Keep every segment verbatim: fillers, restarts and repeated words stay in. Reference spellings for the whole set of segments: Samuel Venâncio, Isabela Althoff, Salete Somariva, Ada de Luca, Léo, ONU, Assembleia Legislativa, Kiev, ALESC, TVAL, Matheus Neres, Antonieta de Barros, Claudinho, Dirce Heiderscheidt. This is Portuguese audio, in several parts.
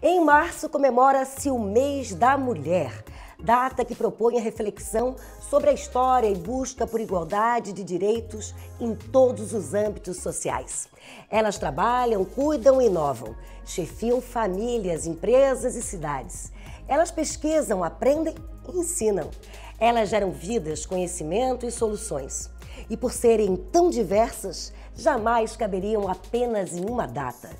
Em março comemora-se o Mês da Mulher, data que propõe a reflexão sobre a história e busca por igualdade de direitos em todos os âmbitos sociais. Elas trabalham, cuidam e inovam, chefiam famílias, empresas e cidades. Elas pesquisam, aprendem e ensinam. Elas geram vidas, conhecimento e soluções. E por serem tão diversas, jamais caberiam apenas em uma data.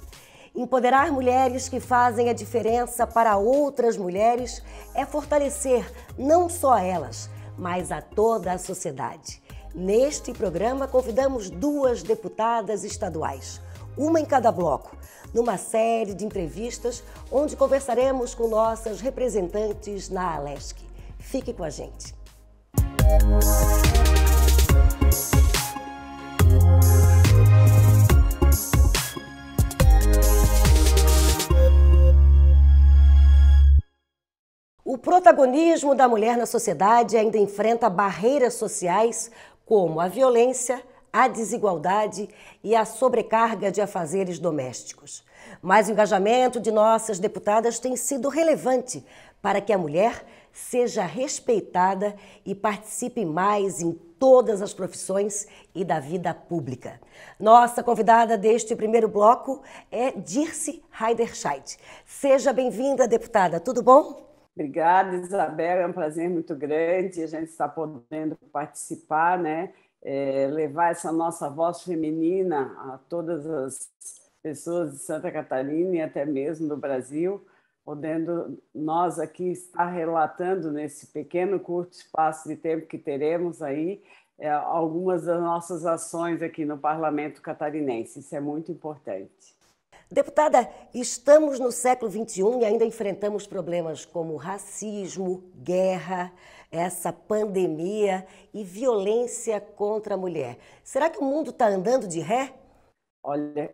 Empoderar mulheres que fazem a diferença para outras mulheres é fortalecer não só elas, mas a toda a sociedade. Neste programa, convidamos duas deputadas estaduais, uma em cada bloco, numa série de entrevistas onde conversaremos com nossas representantes na ALESC. Fique com a gente. O protagonismo da mulher na sociedade ainda enfrenta barreiras sociais como a violência, a desigualdade e a sobrecarga de afazeres domésticos. Mas o engajamento de nossas deputadas tem sido relevante para que a mulher seja respeitada e participe mais em todas as profissões e da vida pública. Nossa convidada deste primeiro bloco é Dirce Heiderscheidt. Seja bem-vinda, deputada. Tudo bom? Obrigada, Isabela. É um prazer muito grande a gente estar podendo participar, né? É, levar essa nossa voz feminina a todas as pessoas de Santa Catarina e até mesmo do Brasil, podendo nós aqui estar relatando nesse pequeno, curto espaço de tempo que teremos aí é, algumas das nossas ações aqui no Parlamento Catarinense. Isso é muito importante. Deputada, estamos no século vinte e um e ainda enfrentamos problemas como racismo, guerra, essa pandemia e violência contra a mulher. Será que o mundo está andando de ré? Olha,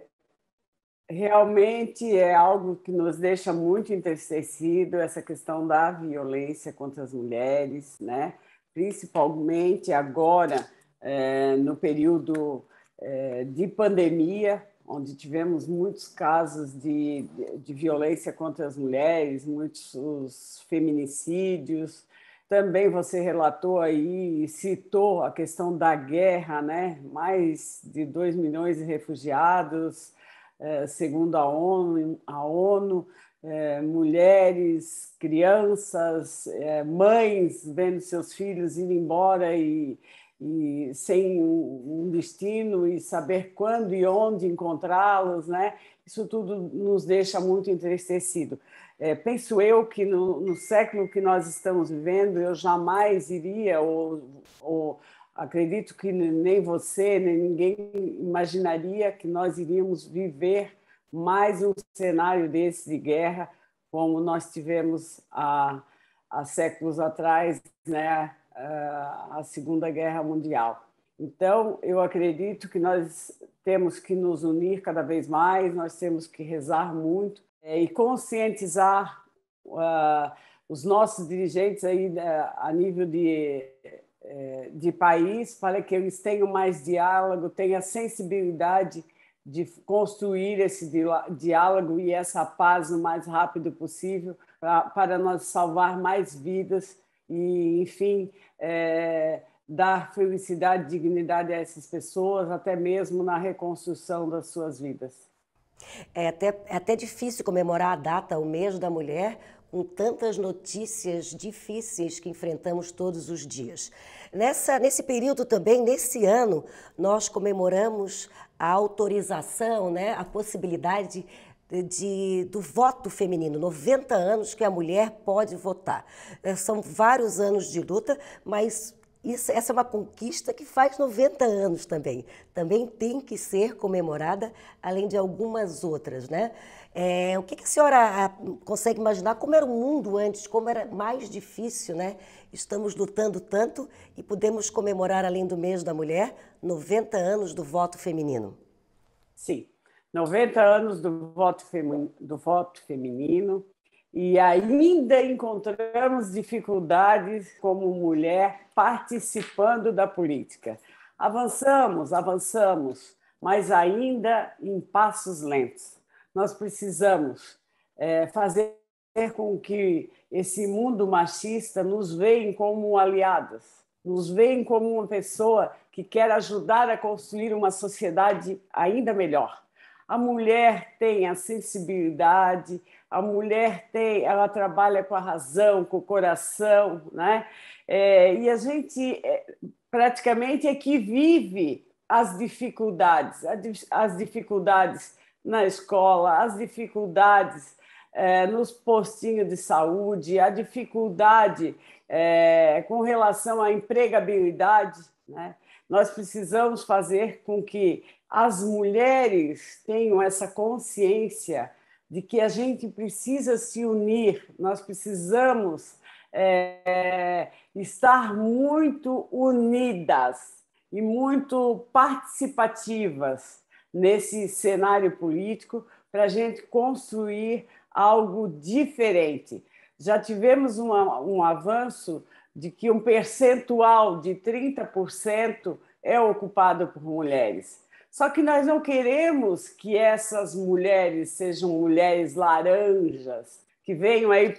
realmente é algo que nos deixa muito entristecido, essa questão da violência contra as mulheres, né? Principalmente agora, é, no período é, de pandemia, onde tivemos muitos casos de, de, de violência contra as mulheres, muitos feminicídios. Também você relatou aí e citou a questão da guerra, né? Mais de dois milhões de refugiados, eh, segundo a ONU, a ONU eh, mulheres, crianças, eh, mães vendo seus filhos ir embora e... e sem um destino e saber quando e onde encontrá-los, né? Isso tudo nos deixa muito entristecido. É, penso eu que no, no século que nós estamos vivendo, eu jamais iria, ou, ou acredito que nem você, nem ninguém imaginaria que nós iríamos viver mais um cenário desse de guerra, como nós tivemos há, há séculos atrás, né? a Segunda Guerra Mundial. Então, eu acredito que nós temos que nos unir cada vez mais, nós temos que rezar muito é, e conscientizar uh, os nossos dirigentes aí, uh, a nível de, uh, de país, para que eles tenham mais diálogo, tenham a sensibilidade de construir esse diálogo e essa paz o mais rápido possível pra, para nós salvar mais vidas e, enfim, é, dar felicidade e dignidade a essas pessoas, até mesmo na reconstrução das suas vidas. É até, é até difícil comemorar a data, o mês da mulher, com tantas notícias difíceis que enfrentamos todos os dias. Nessa, nesse período também, nesse ano, nós comemoramos a autorização, né, a possibilidade De, do voto feminino, noventa anos que a mulher pode votar. São vários anos de luta, mas isso, essa é uma conquista que faz noventa anos também. Também tem que ser comemorada, além de algumas outras, né? É, o que, que a senhora consegue imaginar? Como era o mundo antes? Como era mais difícil, né? Estamos lutando tanto e podemos comemorar, além do mês da mulher, noventa anos do voto feminino. Sim. noventa anos do voto, do voto feminino e ainda encontramos dificuldades como mulher participando da política. Avançamos, avançamos, mas ainda em passos lentos. Nós precisamos é, fazer com que esse mundo machista nos veem como aliadas, nos veem como uma pessoa que quer ajudar a construir uma sociedade ainda melhor. A mulher tem a sensibilidade, a mulher tem, ela trabalha com a razão, com o coração, né? É, e a gente é, praticamente é que vive as dificuldades, as dificuldades na escola, as dificuldades é, nos postinhos de saúde, a dificuldade é, com relação à empregabilidade, né? Nós precisamos fazer com que as mulheres tenham essa consciência de que a gente precisa se unir, nós precisamos é, estar muito unidas e muito participativas nesse cenário político para a gente construir algo diferente. Já tivemos uma, um avanço de que um percentual de trinta por cento é ocupado por mulheres. Só que nós não queremos que essas mulheres sejam mulheres laranjas, que venham aí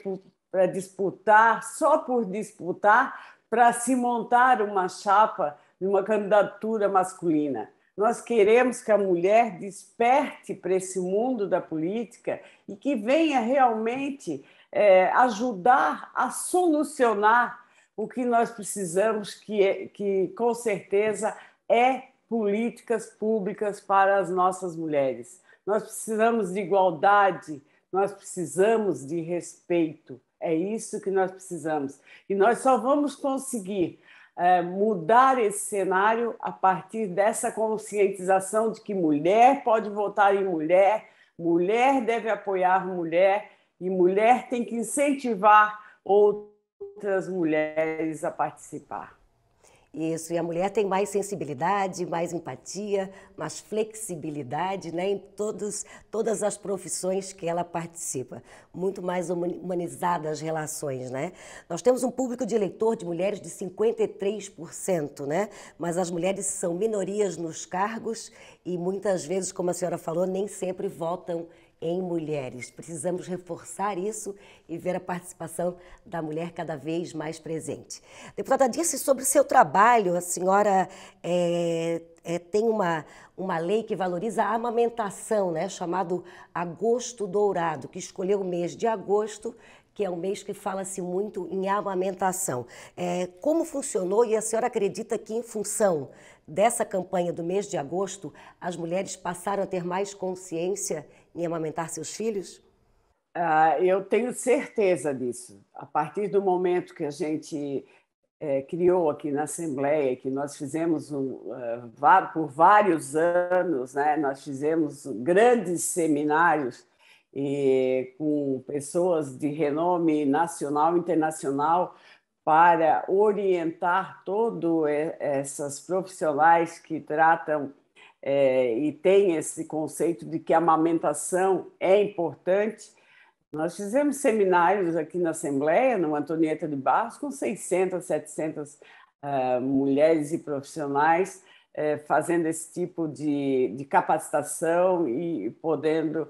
para disputar, só por disputar, para se montar uma chapa de uma candidatura masculina. Nós queremos que a mulher desperte para esse mundo da política e que venha realmente é, ajudar a solucionar o que nós precisamos, que, que com certeza é políticas públicas para as nossas mulheres. Nós precisamos de igualdade, nós precisamos de respeito. É isso que nós precisamos. E nós só vamos conseguir é, mudar esse cenário a partir dessa conscientização de que mulher pode votar em mulher, mulher deve apoiar mulher e mulher tem que incentivar outras mulheres a participar. Isso, e a mulher tem mais sensibilidade, mais empatia, mais flexibilidade, né, em todos, todas as profissões que ela participa. Muito mais humanizadas as relações, né? Nós temos um público de eleitor de mulheres de cinquenta e três por cento, né? Mas as mulheres são minorias nos cargos e muitas vezes, como a senhora falou, nem sempre votam em mulheres. Precisamos reforçar isso e ver a participação da mulher cada vez mais presente. Deputada Dirce, sobre o seu trabalho, a senhora é, é, tem uma, uma lei que valoriza a amamentação, né, chamado Agosto Dourado, que escolheu o mês de agosto, que é um mês que fala-se muito em amamentação. É, como funcionou e a senhora acredita que, em função dessa campanha do mês de agosto, as mulheres passaram a ter mais consciência em amamentar seus filhos? Ah, eu tenho certeza disso. A partir do momento que a gente é, criou aqui na Assembleia, que nós fizemos um, uh, por vários anos, né, nós fizemos grandes seminários e com pessoas de renome nacional e internacional para orientar todas essas profissionais que tratam é, e têm esse conceito de que a amamentação é importante. Nós fizemos seminários aqui na Assembleia, no Antonieta de Barros, com seiscentas, setecentas uh, mulheres e profissionais uh, fazendo esse tipo de, de capacitação e podendo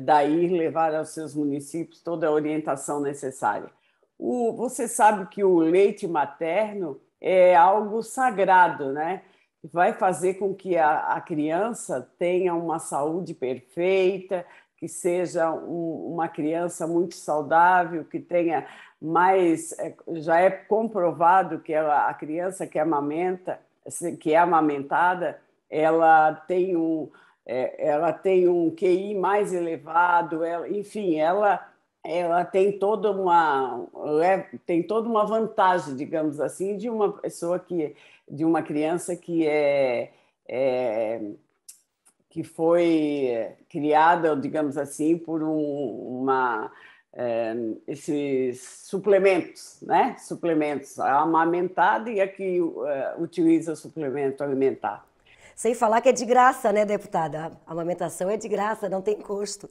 daí levar aos seus municípios toda a orientação necessária. O, você sabe que o leite materno é algo sagrado, né? Vai fazer com que a, a criança tenha uma saúde perfeita, que seja um, uma criança muito saudável, que tenha mais... Já é comprovado que ela, a criança que amamenta, que é amamentada, ela tem um... ela tem um Q I mais elevado, ela, enfim, ela, ela tem, toda uma, tem toda uma vantagem, digamos assim, de uma pessoa que, de uma criança que, é, é, que foi criada, digamos assim, por um, uma, é, esses suplementos, né? Suplementos, a amamentada e a que uh, utiliza suplemento alimentar. Sem falar que é de graça, né, deputada? A amamentação é de graça, não tem custo.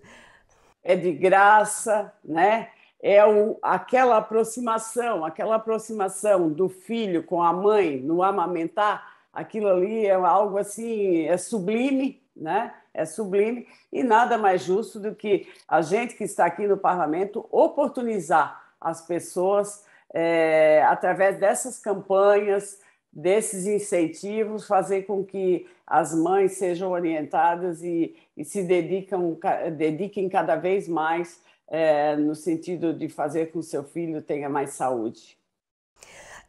É de graça, né? É o, aquela aproximação, aquela aproximação do filho com a mãe no amamentar, aquilo ali é algo assim, é sublime, né? é sublime, e nada mais justo do que a gente que está aqui no parlamento oportunizar as pessoas, é, através dessas campanhas, desses incentivos, fazer com que as mães sejam orientadas e, e se dedicam, dediquem cada vez mais, é, no sentido de fazer com que seu filho tenha mais saúde.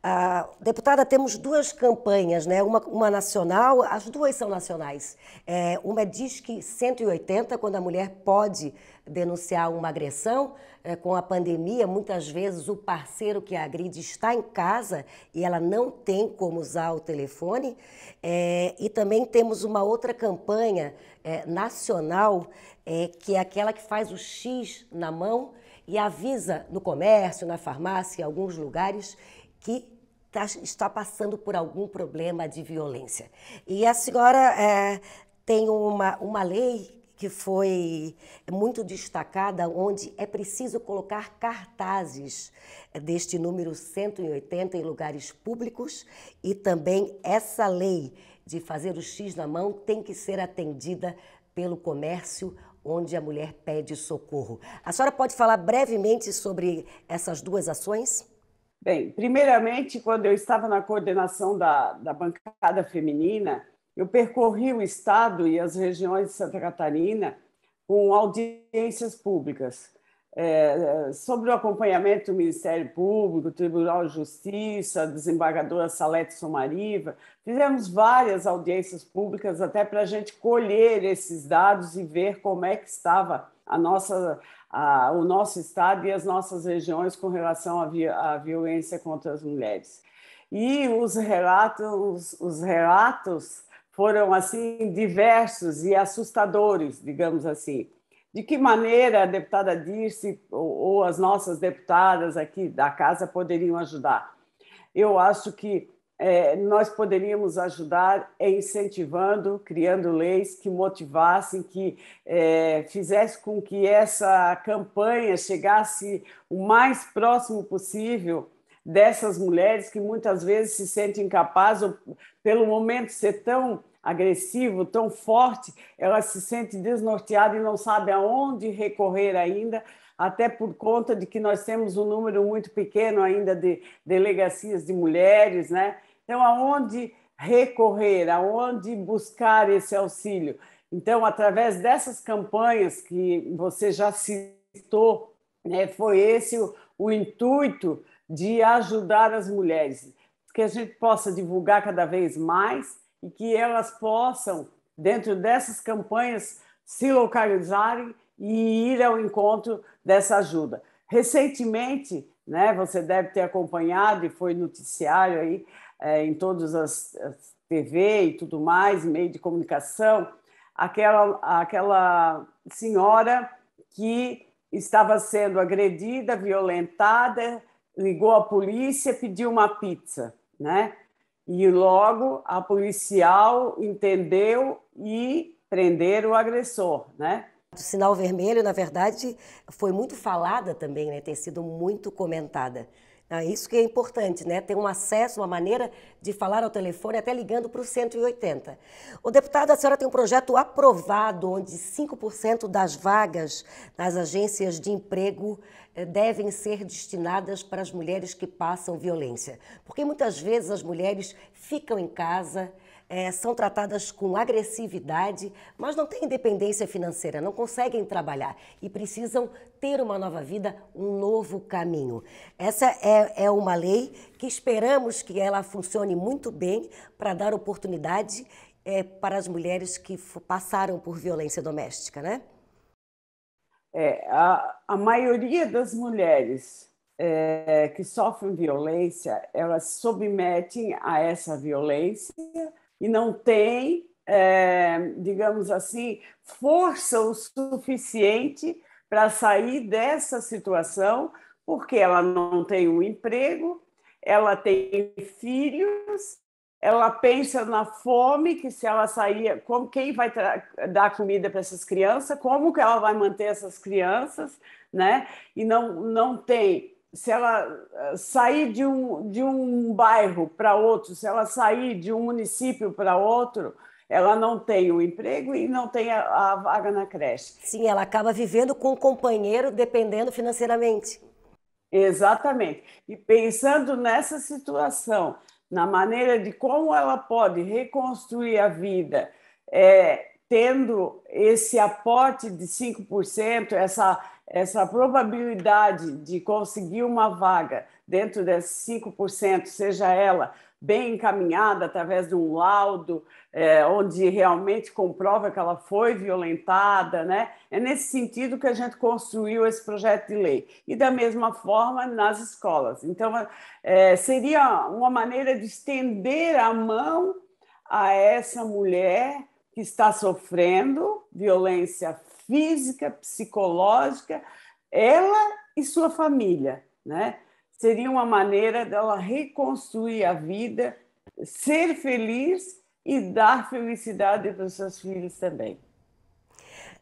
Ah, deputada, temos duas campanhas, né? Uma, uma nacional, as duas são nacionais. É, uma é Disque cento e oitenta, quando a mulher pode denunciar uma agressão. É, com a pandemia, muitas vezes o parceiro que a agride está em casa e ela não tem como usar o telefone. É, e também temos uma outra campanha é, nacional, é, que é aquela que faz o X na mão e avisa no comércio, na farmácia, em alguns lugares, que está passando por algum problema de violência. E a senhora é, tem uma, uma lei que foi muito destacada, onde é preciso colocar cartazes deste número cento e oitenta em lugares públicos, e também essa lei de fazer o X na mão tem que ser atendida pelo comércio onde a mulher pede socorro. A senhora pode falar brevemente sobre essas duas ações? Bem, primeiramente, quando eu estava na coordenação da, da bancada feminina, eu percorri o estado e as regiões de Santa Catarina com audiências públicas é, sobre o acompanhamento do Ministério Público, Tribunal de Justiça, desembargadora Salete Somariva. Fizemos várias audiências públicas até para a gente colher esses dados e ver como é que estava a nossa... A, o nosso estado e as nossas regiões com relação à, vi, à violência contra as mulheres. E os relatos, os, os relatos foram assim diversos e assustadores, digamos assim. De que maneira a deputada Dirce ou, ou as nossas deputadas aqui da casa poderiam ajudar? Eu acho que é, nós poderíamos ajudar incentivando, criando leis que motivassem, que é, fizesse com que essa campanha chegasse o mais próximo possível dessas mulheres que muitas vezes se sentem incapazes, ou, pelo momento ser tão agressivo, tão forte, ela se sente desnorteada e não sabe aonde recorrer ainda, até por conta de que nós temos um número muito pequeno ainda de delegacias de mulheres, né? Então, aonde recorrer, aonde buscar esse auxílio? Então, através dessas campanhas que você já citou, né, foi esse o, o intuito de ajudar as mulheres, que a gente possa divulgar cada vez mais e que elas possam, dentro dessas campanhas, se localizarem e ir ao encontro dessa ajuda. Recentemente, né, você deve ter acompanhado, e foi noticiário aí, é, em todas as, as T V e tudo mais, meio de comunicação, aquela, aquela senhora que estava sendo agredida, violentada, ligou à polícia, pediu uma pizza, né? E logo a policial entendeu e prenderam o agressor, né? O sinal vermelho, na verdade, foi muito falada também, né? Tem sido muito comentada. Isso que é importante, né? Ter um acesso, uma maneira de falar ao telefone, até ligando para o cento e oitenta. O deputado, a senhora tem um projeto aprovado, onde cinco por cento das vagas nas agências de emprego devem ser destinadas para as mulheres que passam violência. Porque muitas vezes as mulheres ficam em casa, É, são tratadas com agressividade, mas não têm independência financeira, não conseguem trabalhar e precisam ter uma nova vida, um novo caminho. Essa é, é uma lei que esperamos que ela funcione muito bem para dar oportunidade é, para as mulheres que passaram por violência doméstica, né? É, a, a maioria das mulheres é, que sofrem violência, elas submetem a essa violência e não tem, é, digamos assim, força o suficiente para sair dessa situação, porque ela não tem um emprego, ela tem filhos, ela pensa na fome, que se ela sair, como, quem vai dar comida para essas crianças, como que ela vai manter essas crianças, né? E não, não tem... Se ela sair de um, de um bairro para outro, se ela sair de um município para outro, Ela não tem o emprego e não tem a, a vaga na creche. Sim, ela acaba vivendo com o companheiro, dependendo financeiramente. Exatamente. E pensando nessa situação, na maneira de como ela pode reconstruir a vida, é, tendo esse aporte de cinco por cento, essa, essa probabilidade de conseguir uma vaga dentro desses cinco por cento, seja ela bem encaminhada através de um laudo, é, onde realmente comprova que ela foi violentada, né? É nesse sentido que a gente construiu esse projeto de lei. E da mesma forma nas escolas. Então, é, seria uma maneira de estender a mão a essa mulher que está sofrendo violência física, psicológica, ela e sua família, né? Seria uma maneira dela reconstruir a vida, ser feliz e dar felicidade para os seus filhos também.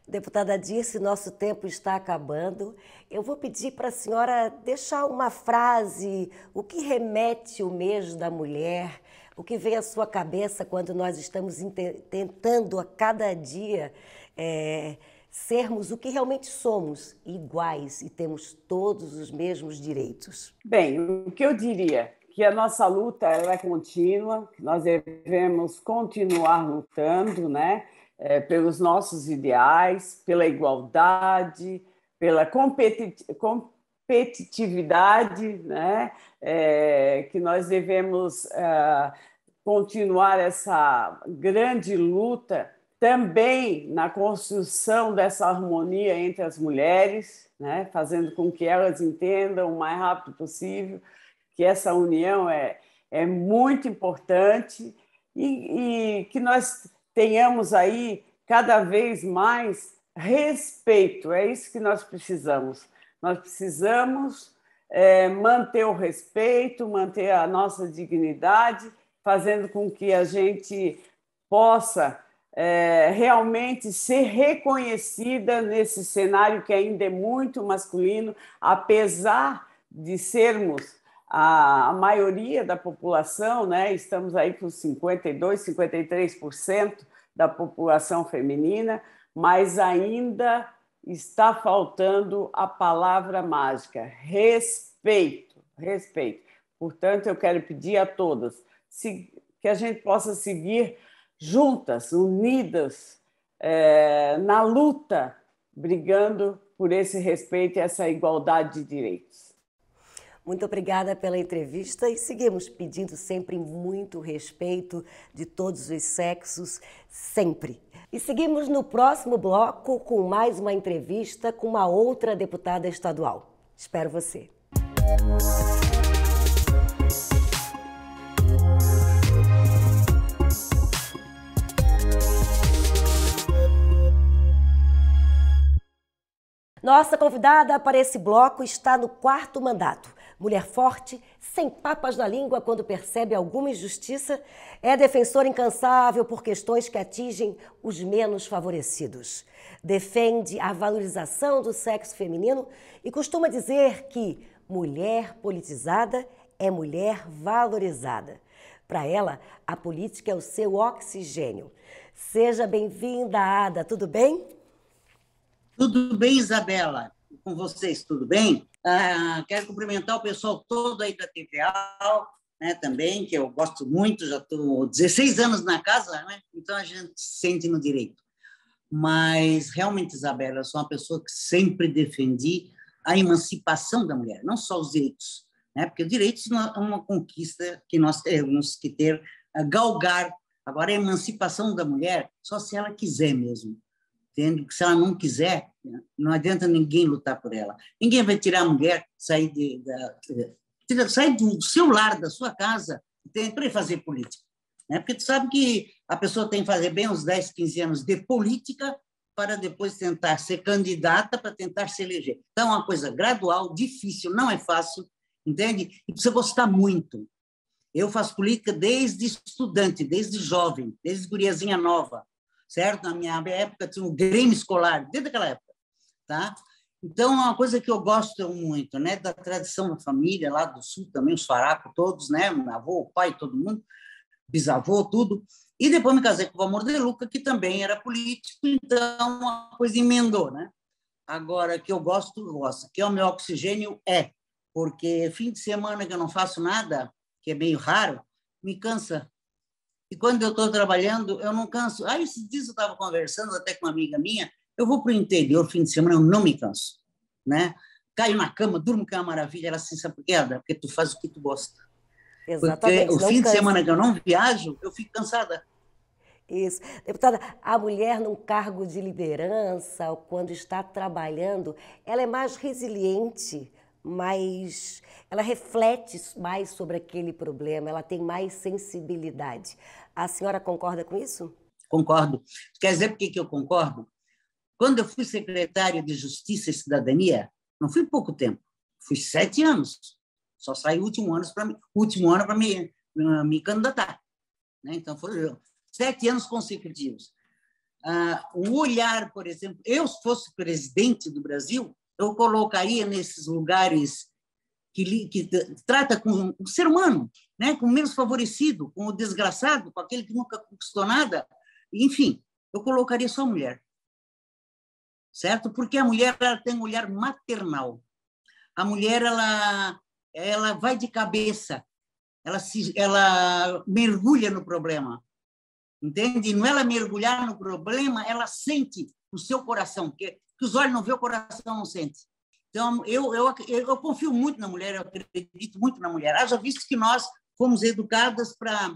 Deputada Dirce, nosso tempo está acabando. Eu vou pedir para a senhora deixar uma frase, o que remete o mês da mulher, o que vem à sua cabeça quando nós estamos tentando a cada dia é, sermos o que realmente somos, iguais, e temos todos os mesmos direitos? Bem, o que eu diria? Que a nossa luta ela é contínua, que nós devemos continuar lutando, né, é, pelos nossos ideais, pela igualdade, pela competi competitividade, né, é, que nós devemos é, continuar essa grande luta também na construção dessa harmonia entre as mulheres, né, fazendo com que elas entendam o mais rápido possível que essa união é, é muito importante e, e que nós tenhamos aí cada vez mais respeito. É isso que nós precisamos. Nós precisamos é, manter o respeito, manter a nossa dignidade, fazendo com que a gente possa É, realmente ser reconhecida nesse cenário que ainda é muito masculino, apesar de sermos a, a maioria da população, né? Estamos aí com cinquenta e dois, cinquenta e três por cento da população feminina, mas ainda está faltando a palavra mágica, respeito, respeito. Portanto, eu quero pedir a todas que a gente possa seguir juntas, unidas, é, na luta, brigando por esse respeito e essa igualdade de direitos. Muito obrigada pela entrevista e seguimos pedindo sempre muito respeito de todos os sexos, sempre. E seguimos no próximo bloco com mais uma entrevista com uma outra deputada estadual. Espero você. Nossa convidada para esse bloco está no quarto mandato. Mulher forte, sem papas na língua quando percebe alguma injustiça, é defensora incansável por questões que atingem os menos favorecidos. Defende a valorização do sexo feminino e costuma dizer que mulher politizada é mulher valorizada. Para ela, a política é o seu oxigênio. Seja bem-vinda, Ada. Tudo bem? Tudo bem, Isabela? Com vocês, tudo bem? Ah, quero cumprimentar o pessoal todo aí da T V A L, né, também, que eu gosto muito, já estou dezesseis anos na casa, né, então a gente sente no direito. Mas, realmente, Isabela, eu sou uma pessoa que sempre defendi a emancipação da mulher, não só os direitos, né, porque os direitos é uma conquista que nós temos que ter, galgar. Agora, a emancipação da mulher, só se ela quiser mesmo. Entendo que se ela não quiser, não adianta ninguém lutar por ela. Ninguém vai tirar a mulher, sair, de, da, sair do seu lar, da sua casa, para fazer política. Né? Porque tu sabe que a pessoa tem que fazer bem uns dez, quinze anos de política para depois tentar ser candidata, para tentar se eleger. Então, é uma coisa gradual, difícil, não é fácil, entende? E precisa gostar muito. Eu faço política desde estudante, desde jovem, desde guriazinha nova. Certo? Na minha época tinha um Grêmio escolar, desde aquela época, tá? Então, é uma coisa que eu gosto muito, né? Da tradição da família, lá do Sul também, os farapos todos, né? Meu avô, o pai, todo mundo, bisavô, tudo. E depois me casei com o Amor de Luca, que também era político, então a coisa emendou, né? Agora, que eu gosto, gosto. Que é o meu oxigênio, é. Porque fim de semana que eu não faço nada, que é meio raro, me cansa. E quando eu estou trabalhando, eu não canso. Ah, esses dias eu estava conversando até com uma amiga minha, eu vou para o interior, fim de semana, eu não me canso, né? Caio na cama, durmo, que é uma maravilha, ela se sabe por quê? Porque tu faz o que tu gosta. Exatamente. Porque o fim cansa. De semana que eu não viajo, eu fico cansada. Isso. Deputada, a mulher num cargo de liderança, ou quando está trabalhando, ela é mais resiliente, mais, ela reflete mais sobre aquele problema, ela tem mais sensibilidade. A senhora concorda com isso? Concordo. Quer dizer por que eu concordo? Quando eu fui secretária de Justiça e Cidadania, não fui pouco tempo, fui sete anos. Só saí o último ano para último ano para me, me candidatar, né? Então foram sete anos consecutivos. Ah, um olhar, por exemplo, eu se fosse presidente do Brasil, eu colocaria nesses lugares que, que trata com o ser humano, né? Com o menos favorecido, com o desgraçado, com aquele que nunca conquistou nada, enfim, eu colocaria só a mulher, certo? Porque a mulher ela tem um olhar maternal, a mulher ela ela vai de cabeça, ela se ela mergulha no problema, entende? Não ela mergulhar no problema, ela sente o seu coração, que que os olhos não vê, o coração não sente. Então, eu, eu, eu confio muito na mulher, eu acredito muito na mulher. Haja visto que nós fomos educadas para,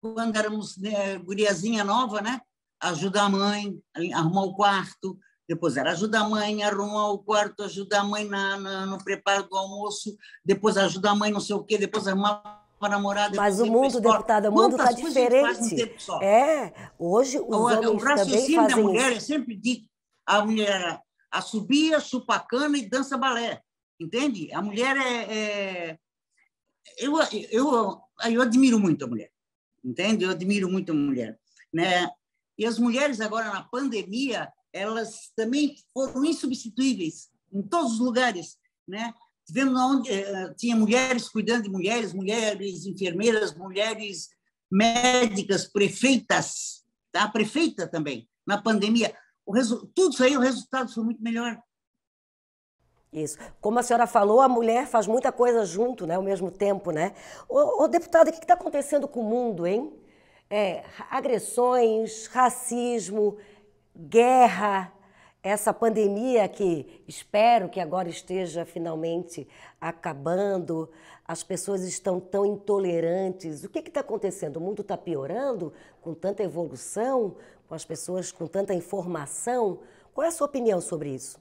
quando éramos né, guriazinha nova, né, ajudar a mãe, arrumar o quarto, depois era ajudar a mãe, arrumar o quarto, ajudar a mãe na, na, no preparo do almoço, depois ajudar a mãe não sei o quê, depois arrumar namorada. Mas o mundo, deputada, o mundo está diferente. É, hoje os o, homens o raciocínio também fazem da mulher, isso. Eu sempre digo, a mulher assobia, chupa a cana e dança balé, entende? A mulher é... é... Eu, eu, eu admiro muito a mulher, entende? Eu admiro muito a mulher, né? E as mulheres agora, na pandemia, elas também foram insubstituíveis em todos os lugares, né? Tivemos onde tinha mulheres cuidando de mulheres, mulheres enfermeiras, mulheres médicas, prefeitas, tá? A prefeita também, na pandemia. O resu... Tudo isso aí, o resultado foi muito melhor. Isso. Como a senhora falou, a mulher faz muita coisa junto, né? Ao mesmo tempo, né? Ô, ô deputada, o que está acontecendo com o mundo, hein? É, agressões, racismo, guerra, essa pandemia que espero que agora esteja finalmente acabando. As pessoas estão tão intolerantes. O que está acontecendo? O mundo está piorando com tanta evolução, com as pessoas com tanta informação. Qual é a sua opinião sobre isso?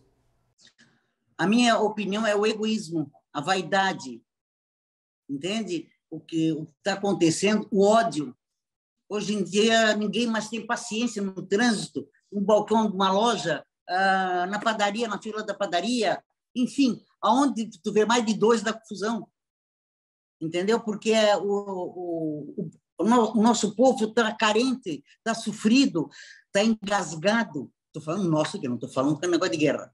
A minha opinião é o egoísmo, a vaidade. Entende? O que está acontecendo, o ódio. Hoje em dia, ninguém mais tem paciência no trânsito, no balcão de uma loja, na padaria, na fila da padaria. Enfim, aonde tu vê mais de dois da confusão. Entendeu? Porque o... o O nosso povo está carente, está sofrido, está engasgado. Estou falando nosso aqui, não estou falando que é um negócio de guerra.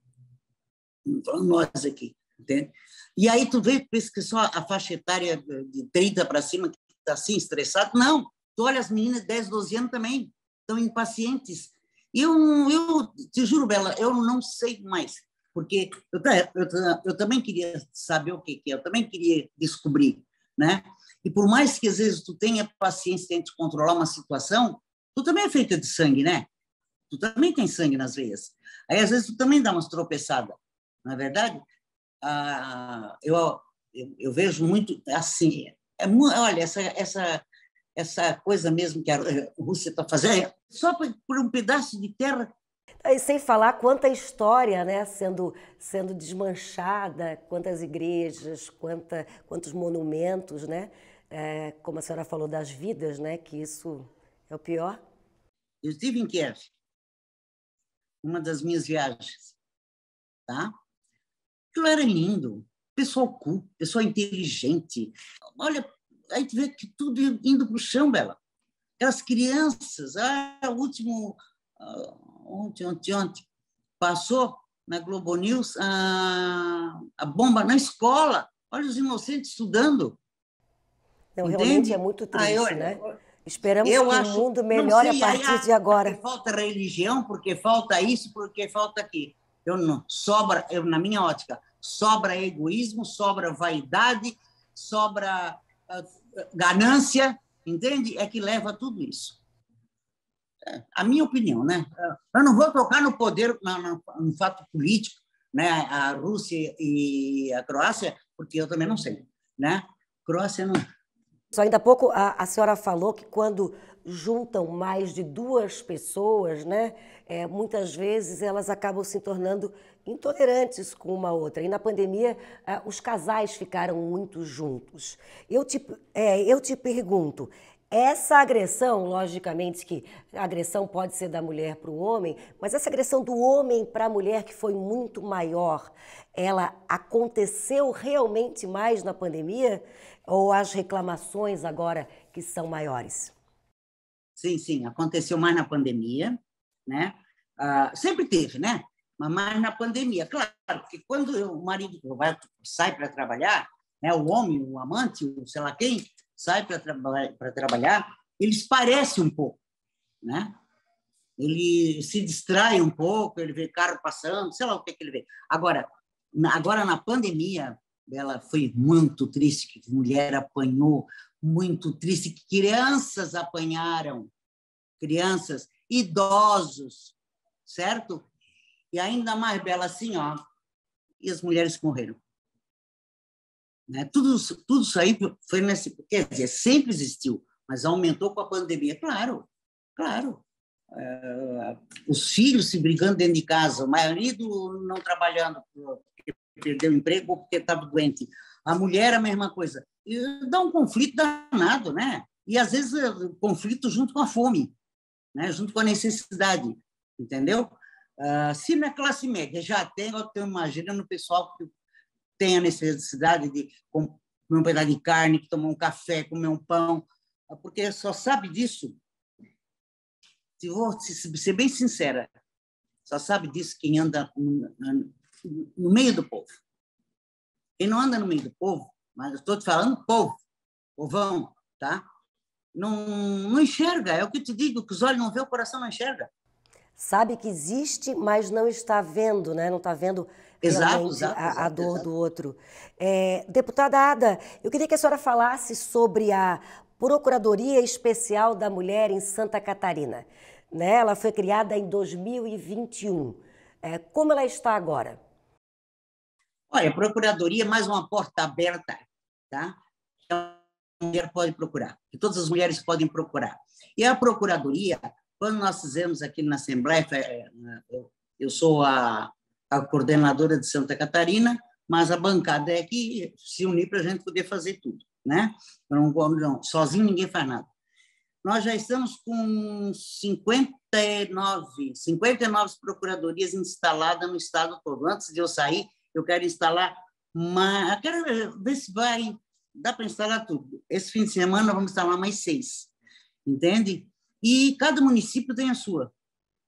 Estou falando nós aqui, entende? E aí tu vê, pensa que só a faixa etária de trinta para cima que está assim, estressado. Não, tu olha as meninas de dez, doze anos também, estão impacientes. Eu, eu te juro, Bela, eu não sei mais, porque eu, eu, eu também queria saber o que, que é, eu também queria descobrir, né? E por mais que às vezes tu tenha paciência, tente controlar uma situação, tu também é feita de sangue, né? Tu também tem sangue nas veias. Aí às vezes tu também dá umas tropeçadas. Na verdade, ah, eu, eu, eu vejo muito assim. É, olha, essa, essa, essa coisa mesmo que a Rússia está fazendo, só por, por um pedaço de terra. E sem falar quanta história, né, sendo, sendo desmanchada, quantas igrejas, quanta, quantos monumentos, né? É, como a senhora falou, das vidas, né? Que isso é o pior. Eu estive em Kiev, uma das minhas viagens. Tá? Aquilo era lindo, pessoal culto, pessoal inteligente. Olha, aí tu vê que tudo indo para o chão, Bela. Aquelas crianças, ah, o último... Ontem, ontem, ontem, passou na Globo News a, a bomba na escola. Olha os inocentes estudando. Não, entende? Realmente é muito triste, aí, olha, né? Esperamos eu que acho, o mundo melhore sei, a partir aí, de agora. Porque falta religião, porque falta isso, porque falta aquilo. Eu não, sobra, eu, na minha ótica, sobra egoísmo, sobra vaidade, sobra uh, ganância, entende? É que leva a tudo isso. É, a minha opinião, né? Eu não vou tocar no poder, no, no, no fato político, né? A Rússia e a Croácia, porque eu também não sei, né? Croácia não... Só ainda há pouco a, a senhora falou que quando juntam mais de duas pessoas, né, é, muitas vezes elas acabam se tornando intolerantes com uma outra. E na pandemia ah, os casais ficaram muito juntos. Eu te, é, eu te pergunto, essa agressão, logicamente que a agressão pode ser da mulher para o homem, mas essa agressão do homem para a mulher, que foi muito maior, ela aconteceu realmente mais na pandemia? Ou as reclamações agora que são maiores? Sim, sim, aconteceu mais na pandemia, né? Ah, sempre teve, né? Mas mais na pandemia, claro, porque quando o marido vai, sai para trabalhar, né? O homem, o amante, o sei lá quem, sai para traba- para trabalhar, eles parecem um pouco, né? Ele se distrai um pouco, ele vê carro passando, sei lá o que, é que ele vê. Agora, agora na pandemia, ela foi muito triste, que mulher apanhou, muito triste, que crianças apanharam, crianças, idosos, certo? E ainda mais, Bela, assim, ó, e as mulheres morreram. Né? Tudo, tudo isso aí foi nesse... Quer dizer, sempre existiu, mas aumentou com a pandemia, claro, claro. Uh, os filhos se brigando dentro de casa, o marido não trabalhando, porque perdeu o emprego ou porque estava doente. A mulher, a mesma coisa. E dá um conflito danado, né? E, às vezes, o conflito junto com a fome, né? Junto com a necessidade, entendeu? Uh, se na classe média já tem, eu estou imaginando o pessoal que tem a necessidade de comer um pedaço de carne, tomar um café, comer um pão, porque só sabe disso. Se vou ser bem sincera, só sabe disso quem anda no meio do povo. Quem não anda no meio do povo, mas eu estou te falando povo, povão, tá? Não, não enxerga, é o que eu te digo, que os olhos não vê, o coração não enxerga. Sabe que existe, mas não está vendo, né? Não está vendo exato, exato, a, a dor exato. do outro. É, deputada Ada, eu queria que a senhora falasse sobre a Procuradoria Especial da Mulher em Santa Catarina. Né? Ela foi criada em dois mil e vinte e um. É, como ela está agora? Olha, a Procuradoria é mais uma porta aberta, tá? Que a mulher pode procurar, que todas as mulheres podem procurar. E a Procuradoria, quando nós fizemos aqui na Assembleia, eu sou a, a coordenadora de Santa Catarina, mas a bancada é que se unir para a gente poder fazer tudo, né? Não, não, sozinho ninguém faz nada. Nós já estamos com cinquenta e nove procuradorias instaladas no estado todo. Antes de eu sair, eu quero instalar uma... Eu quero ver se vai... Dá para instalar tudo. Esse fim de semana vamos instalar mais seis, entende? E cada município tem a sua.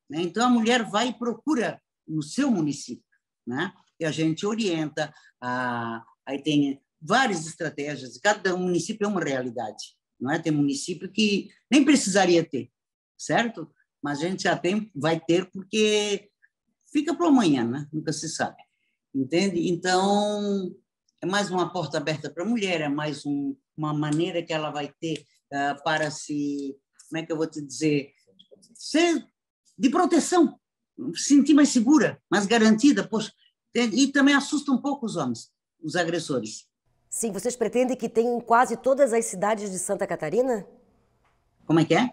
Né? Então, a mulher vai e procura no seu município, né? E a gente orienta, a... aí tem várias estratégias, cada município é uma realidade, não é? Tem município que nem precisaria ter, certo? Mas a gente já tem, vai ter, porque fica para amanhã, né? Nunca se sabe, entende? Então, é mais uma porta aberta para a mulher, é mais um, uma maneira que ela vai ter uh, para se... Como é que eu vou te dizer? Ser de proteção, sentir mais segura, mais garantida, poxa, e também assusta um pouco os homens, os agressores. Sim, vocês pretendem que tenham em quase todas as cidades de Santa Catarina? Como é que é?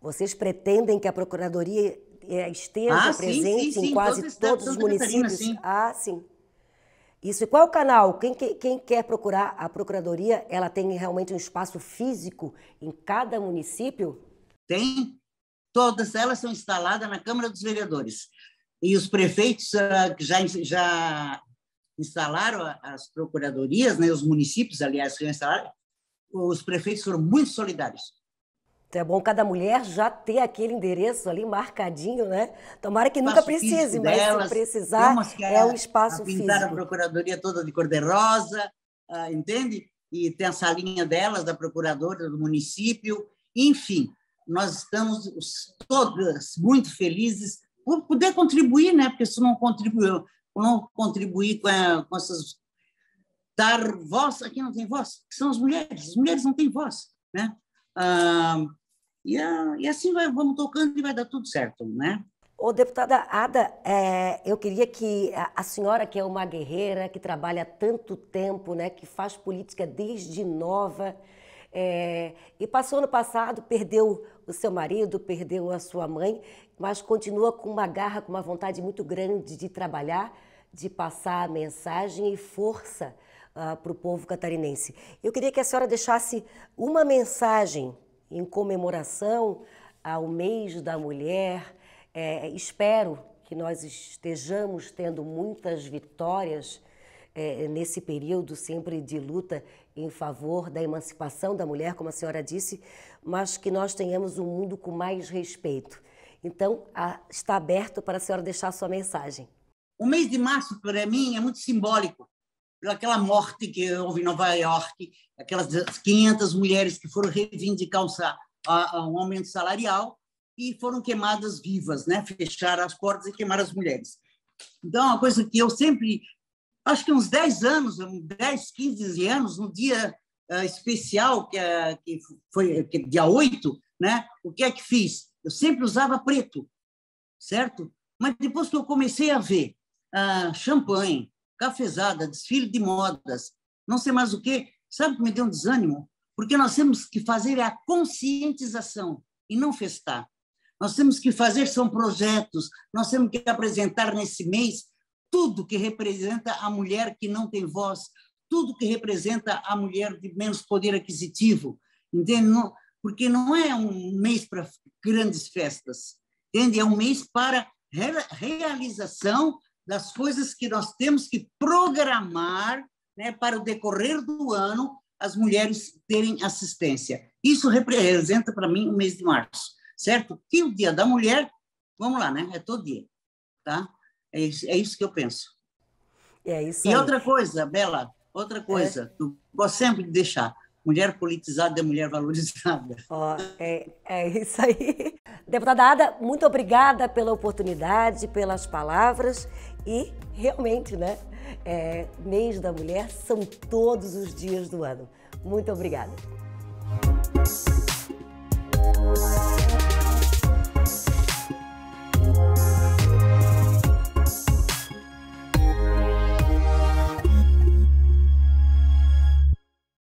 Vocês pretendem que a Procuradoria esteja ah, presente sim, sim, em sim, quase todos, todos os municípios? Sim. Ah, sim. Isso, e qual o canal? Quem, quem quer procurar a Procuradoria, ela tem realmente um espaço físico em cada município? Tem. Todas elas são instaladas na Câmara dos Vereadores. E os prefeitos já, já instalaram as procuradorias, né? Os municípios, aliás, que instalaram. Os prefeitos foram muito solidários. Então é bom cada mulher já ter aquele endereço ali marcadinho, né? Tomara que nunca precise, mas delas, se precisar, é um espaço físico. Pintaram a Procuradoria toda de cor-de-rosa, uh, entende? E tem a salinha delas, da procuradora do município, Enfim, nós estamos todas muito felizes por poder contribuir, né? Porque se não contribuiu, não contribuir com, a, com essas... Dar voz a quem não tem voz, que são as mulheres. As mulheres não têm voz, né? Ah, e, a, e assim vai, vamos tocando e vai dar tudo certo, né? Ô, deputada Ada, é, eu queria que a, a senhora, que é uma guerreira, que trabalha há tanto tempo, né, que faz política desde nova, é, e passou no passado, perdeu o seu marido, perdeu a sua mãe, mas continua com uma garra, com uma vontade muito grande de trabalhar, de passar a mensagem e força uh, para o povo catarinense. Eu queria que a senhora deixasse uma mensagem em comemoração ao mês da mulher. É, espero que nós estejamos tendo muitas vitórias é, nesse período sempre de luta em favor da emancipação da mulher, como a senhora disse, mas que nós tenhamos um mundo com mais respeito. Então, a, está aberto para a senhora deixar a sua mensagem. O mês de março, para mim, é muito simbólico. Aquela morte que houve em Nova York, aquelas quinhentas mulheres que foram reivindicar um aumento salarial, e foram queimadas vivas, né? Fecharam as portas e queimaram as mulheres. Então, uma coisa que eu sempre, acho que uns dez anos, dez, quinze anos, no dia uh, especial, que, uh, que foi que, dia oito, né? O que é que fiz? Eu sempre usava preto, certo? Mas depois que eu comecei a ver uh, champanhe, cafezada, desfile de modas, não sei mais o quê, sabe o que me deu um desânimo? Porque nós temos que fazer a conscientização e não festar. Nós temos que fazer, são projetos, nós temos que apresentar nesse mês tudo que representa a mulher que não tem voz, tudo que representa a mulher de menos poder aquisitivo, entende? Não, porque não é um mês para grandes festas, entende? É um mês para re- realização das coisas que nós temos que programar, né, para o decorrer do ano, as mulheres terem assistência. Isso representa, para mim, o mês de março, certo? E o Dia da Mulher, vamos lá, né? É todo dia, tá? É isso, é isso que eu penso. É isso. E outra coisa, Bela, outra coisa, é. Eu gosto sempre de deixar, mulher politizada é mulher valorizada. Oh, é, é isso aí. Deputada Ada, muito obrigada pela oportunidade, pelas palavras e, realmente, né? É, mês da mulher são todos os dias do ano. Muito obrigada.